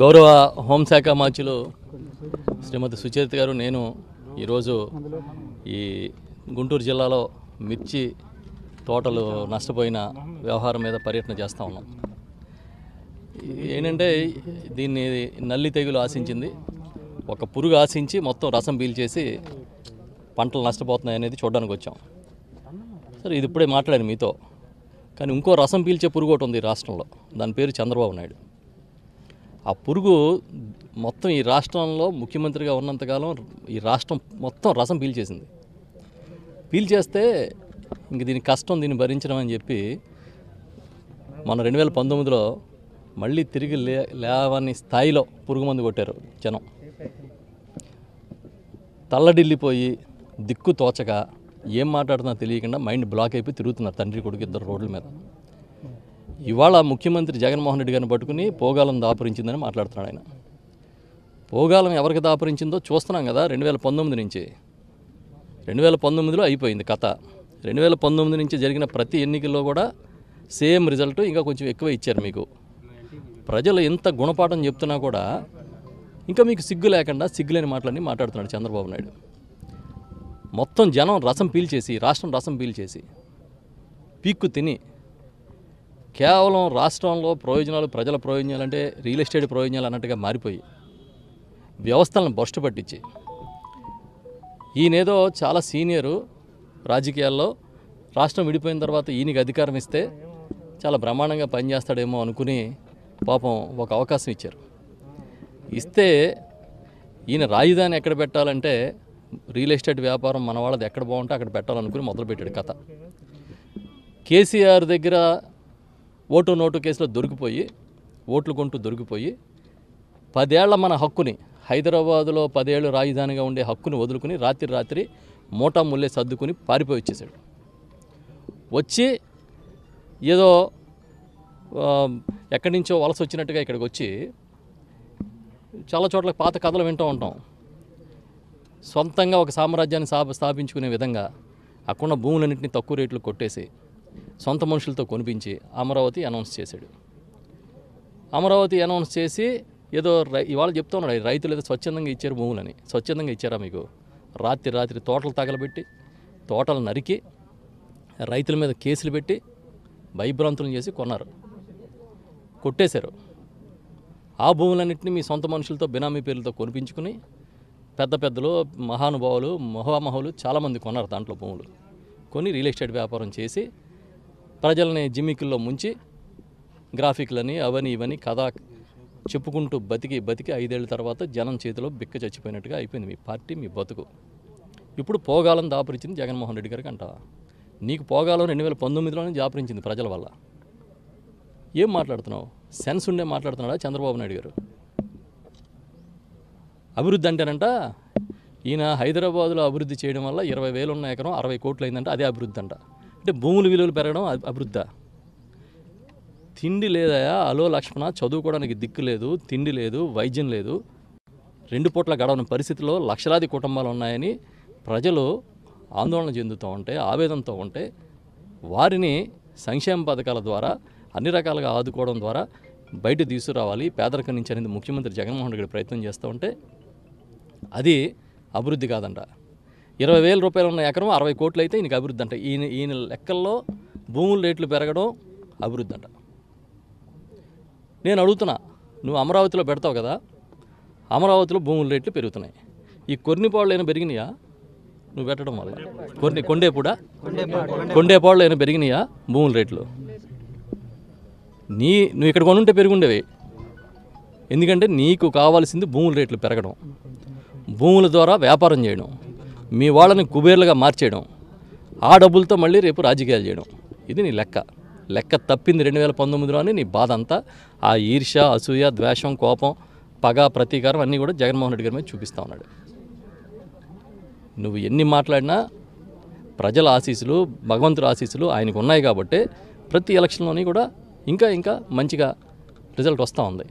గౌరవ హోంశాఖ మంత్రులు శ్రీమతి సుచరిత గారు నేను ఈరోజు ఈ గుంటూరు జిల్లాలో మిర్చి తోటలు నష్టపోయిన వ్యవహారం మీద పర్యటన చేస్తూ ఉన్నాం. ఏంటంటే దీన్ని నల్లి తెగులు ఆశించింది, ఒక పురుగు ఆశించి మొత్తం రసం పీల్చేసి పంటలు నష్టపోతున్నాయి అనేది చూడడానికి వచ్చాం. సరే, ఇది ఇప్పుడే మాట్లాడాను మీతో, కానీ ఇంకో రసం పీల్చే పురుగు ఒకటి ఉంది రాష్ట్రంలో, దాని పేరు చంద్రబాబు నాయుడు. ఆ పురుగు మొత్తం ఈ రాష్ట్రంలో ముఖ్యమంత్రిగా ఉన్నంతకాలం ఈ రాష్ట్రం మొత్తం రసం పీల్చేసింది. పీల్చేస్తే ఇంక దీని కష్టం, దీన్ని భరించడం అని చెప్పి మన 2019లో మళ్ళీ తిరిగి లేవని స్థాయిలో పురుగు మందు కొట్టారు. జనం తల్లడిల్లిపోయి దిక్కు తోచక ఏం మాట్లాడుతున్నా తెలియకుండా మైండ్ బ్లాక్ అయిపోయి తిరుగుతున్నారు తండ్రి కొడుకు ఇద్దరు రోడ్ల మీద. ఇవాళ ముఖ్యమంత్రి జగన్మోహన్ రెడ్డి గారిని పట్టుకుని పోగాలం దాపురించిందని మాట్లాడుతున్నాడు ఆయన. పోగాలం ఎవరికి దాపురించిందో చూస్తున్నాం కదా 2019 నుంచి. 2019లో అయిపోయింది కథ. 2019 నుంచి జరిగిన ప్రతి ఎన్నికల్లో కూడా సేమ్ రిజల్ట్, ఇంకా కొంచెం ఎక్కువ ఇచ్చారు మీకు. ప్రజలు ఎంత గుణపాఠం చెప్తున్నా కూడా ఇంకా మీకు సిగ్గు లేకుండా సిగ్గులేని మాటలన్నీ మాట్లాడుతున్నాడు చంద్రబాబు నాయుడు. మొత్తం జనం రసం పీల్చేసి, రాష్ట్రం రసం పీల్చేసి పీక్కు తిని కేవలం రాష్ట్రంలో ప్రయోజనాలు, ప్రజల ప్రయోజనాలు అంటే రియల్ ఎస్టేట్ ప్రయోజనాలు అన్నట్టుగా మారిపోయి వ్యవస్థలను భ్రష్టు పట్టించి ఈయనేదో చాలా సీనియరు రాజకీయాల్లో, రాష్ట్రం విడిపోయిన తర్వాత ఈయనకి అధికారం ఇస్తే చాలా బ్రహ్మాండంగా పనిచేస్తాడేమో అనుకుని పాపం ఒక అవకాశం ఇచ్చారు. ఇస్తే ఈయన రాజధాని ఎక్కడ పెట్టాలంటే రియల్ ఎస్టేట్ వ్యాపారం మన వాళ్ళది ఎక్కడ బాగుంటే అక్కడ పెట్టాలనుకుని మొదలుపెట్టాడు కథ. కేసీఆర్ దగ్గర ఓటు నోటు కేసులో దొరికిపోయి, ఓట్లు కొంటూ దొరికిపోయి 10 ఏళ్ల మన హక్కుని, హైదరాబాదులో 10 ఏళ్ళు రాజధానిగా ఉండే హక్కుని వదులుకుని రాత్రి రాత్రి మూటా ముల్లే సర్దుకుని పారిపోయి వచ్చేసాడు. వచ్చి ఏదో ఎక్కడి నుంచో వలస వచ్చినట్టుగా ఇక్కడికి వచ్చి చాలా చోట్ల పాత కథలు వింటూ ఉంటాం. సొంతంగా ఒక సామ్రాజ్యాన్ని స్థాపించుకునే విధంగా అక్కడ భూములన్నింటినీ తక్కువ రేట్లు కొట్టేసి సొంత మనుషులతో కొనిపించి అమరావతి అనౌన్స్ చేశాడు. అమరావతి అనౌన్స్ చేసి ఏదో ఇవాళ చెప్తూ ఉన్నాడు రైతులు ఏదో స్వచ్ఛందంగా ఇచ్చారు భూములని. స్వచ్ఛందంగా ఇచ్చారా మీకు? రాత్రి రాత్రి తోటలు తగలబెట్టి, తోటలు నరికి, రైతుల మీద కేసులు పెట్టి భయభ్రాంతులను చేసి కొన్నారు, కొట్టేశారు. ఆ భూములన్నింటినీ మీ సొంత మనుషులతో బినామీ పేర్లతో కొనిపించుకుని పెద్ద పెద్దలు, మహానుభావులు, మహామహులు చాలామంది కొన్నారు. దాంట్లో భూములు కొని రియల్ ఎస్టేట్ వ్యాపారం చేసి ప్రజల్ని జిమ్మికుల్లో ముంచి గ్రాఫిక్లని అవని ఇవని కథ చెప్పుకుంటూ బతికి బతికి 5 ఏళ్ళ తర్వాత జనం చేతిలో బిక్క చచ్చిపోయినట్టుగా అయిపోయింది మీ పార్టీ, మీ బతుకు. ఇప్పుడు పోగాలను దాపురించింది జగన్మోహన్ రెడ్డి గారికి అంటావా? నీకు పోగాలను 2019లోనే దాపురించింది ప్రజల వల్ల. ఏం మాట్లాడుతున్నావు? సెన్స్ ఉండే మాట్లాడుతున్నాడా చంద్రబాబు నాయుడు గారు? అభివృద్ధి అంటేనంట ఈయన హైదరాబాదులో అభివృద్ధి చేయడం వల్ల 20,000 ఉన్న ఎకరం 60 కోట్లు అయిందంటే అదే అభివృద్ధి అంట. అంటే భూముల విలువలు పెరగడం అభివృద్ధి? తిండి లేదా? అలో లక్ష్మణ, చదువుకోవడానికి దిక్కు లేదు, తిండి లేదు, వైద్యం లేదు, 2 పూట్ల గడవని పరిస్థితిలో లక్షలాది కుటుంబాలు ఉన్నాయని ప్రజలు ఆందోళన చెందుతూ ఉంటే, ఆవేదనతో ఉంటే వారిని సంక్షేమ పథకాల ద్వారా అన్ని రకాలుగా ఆదుకోవడం ద్వారా బయట తీసుకురావాలి పేదరికం నుంచి అనేది ముఖ్యమంత్రి జగన్మోహన్ రెడ్డి ప్రయత్నం చేస్తూ ఉంటే అది అభివృద్ధి కాదంట. 20,000 రూపాయలు ఉన్న ఎకరం 60 కోట్లు అయితే ఈయనకి అభివృద్ధి అంట. ఈయన లెక్కల్లో భూముల రేట్లు పెరగడం అభివృద్ధి అంట. నేను అడుగుతున్నా, నువ్వు అమరావతిలో పెడతావు కదా, అమరావతిలో భూముల రేట్లు పెరుగుతున్నాయి, ఈ కొన్నిపాళ్ళు అయినా పెరిగినాయా నువ్వు పెట్టడం వల్ల? కొండేపాళ్ళు అయినా పెరిగినాయా భూముల రేట్లు? నువ్వు ఇక్కడ కొనుంటే పెరుగుండేవి, ఎందుకంటే నీకు కావాల్సింది భూముల రేట్లు పెరగడం, భూముల ద్వారా వ్యాపారం చేయడం, మీ వాళ్ళని కుబేర్లుగా మార్చేయడం, ఆ డబ్బులతో మళ్ళీ రేపు రాజకీయాలు చేయడం. ఇది నీ లెక్క తప్పింది 2019లో అని నీ బాధ అంతా. ఆ ఈర్ష్య, అసూయ, ద్వేషం, కోపం, పగ, ప్రతీకారం అన్నీ కూడా జగన్మోహన్ రెడ్డి గారి మీద చూపిస్తూ ఉన్నాడు. నువ్వు ఎన్ని మాట్లాడినా ప్రజల ఆశీస్సులు, భగవంతుడి ఆశీస్సులు ఆయనకు ఉన్నాయి కాబట్టి ప్రతి ఎలక్షన్లోని కూడా ఇంకా మంచిగా రిజల్ట్ వస్తూ ఉంది.